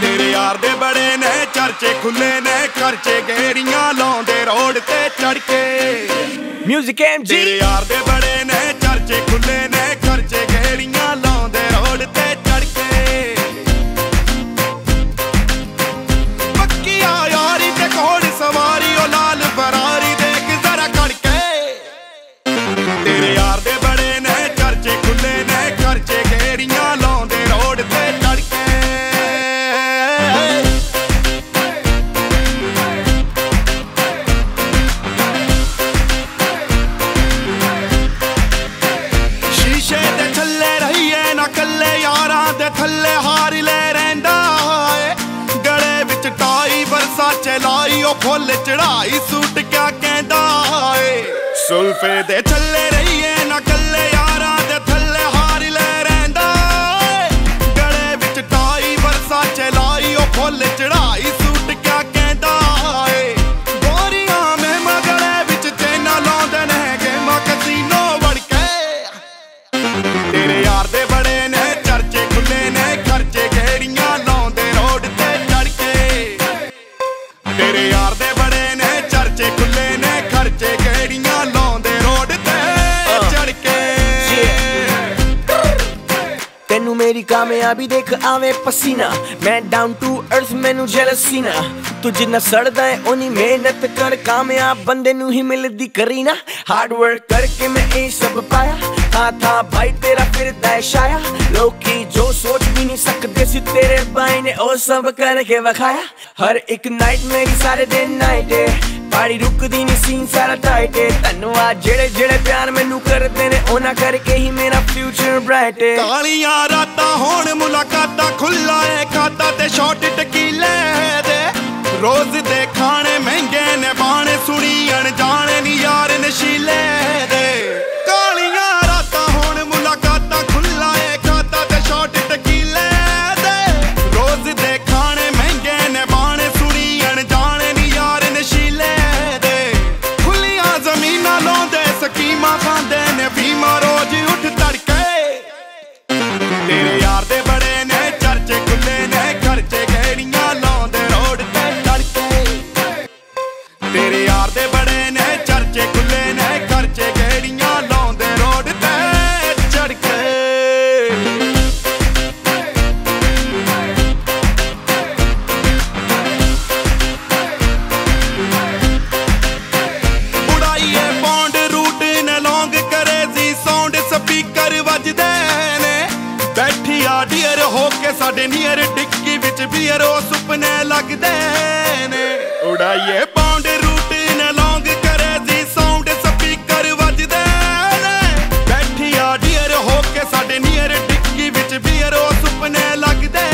तेरे यार दे बड़े ने चर्चे खुले ने खर्चे गेरियां लाउंदे रोड ते चढ़ के म्यूजिक एमजी। तेरे यार दे बड़े ने चर्चे खुले ने खर्चे गेरियां लाउंदे रोड ते चढ़ के पक्की यारी ते घोड़ सवारी ओ लाल फरारी देख जरा कड़के। तेरे यार दे बड़े ने चर्चे खुले ने खर्चे गेरियां लाउंदे रोड ते चढ़ के। थले हार ले रहिंदा है गले विच टाई बरसाचे लाई ओ फुल चढ़ाई सूट क्या कहंदा है। सुल्फे दे थले रहिए ना कल्ले यारा दे थले हार ले रहिंदा है गले विच टाई बरसाचे लाई ओ फुल चढ़ाई सूट क्या कहंदा है। गोरियां में मगले विच चैना लाउंदे ने गेम कसीनो वड़ के। तेरे यार दे बड़े ने तेनू मेरी कामयाबी देख आवे पसीना मैं डाउन टू अर्थ मैनू जेलसीना तू जिन्ना सड़दा है ओनी मेहनत कर कामयाब बंदे नू ही मिलदी करीना। हार्ड वर्क करके मैं ये सब पाया हाँ था भाई तेरा फिरदा है शाया लोकी जो सोच भी नहीं सकते सी तेरे भाई ने ओ सब करके वखाया। हर एक नाइट मेरी सारे दिन नाइट है पारी रुकदी नहीं सीन सारा टाइट है धन्यवाद जेड़े जेड़े प्यार मैनू करते ने ओना करके ही मेरा फ्यूचर ब्राइट है। कालियां रातां होण मुलाकातां खुला है खाता ते शॉट टकीले दे रोज दे खाने महंगे ने बाणे सुनी अणजाणे नी यार नशीले दे। कालियां रातां होण मुलाकातां खुला है खाता ते शॉट टकीले दे रोज दे खाने महंगे ने बाणे सुनी अणजाणे नी यार नशीले दे। खुलियां ज़मीनां लाउंदे स्कीमां खांदे ने बीमा रोज उठ तड़के। तेरे यार दे बड़े ने चर्चे खुले ने खर्चे गेड़ियां लाउंदे रोड ते तड़के। तेरे यार दे बड़े ने चर्चे खुले ने खर्चे गेड़ियां लाउंदे रोड ते तड़के। बुढ़ाई है पौंड रूट ने लॉन्ग करे जी साउंड स्पीकर वजदे बैठी आडियर होके साडे नियर डिक्की विच बीयर ओ सुपने लगदे ने। उड़ाइए पाउंड रूट ने लॉन्ग करे जी साउंड स्पीकर वजदे ने बैठी आडियर होके साडे नियर डिक्की विच बीयर ओ सुपने लगदे।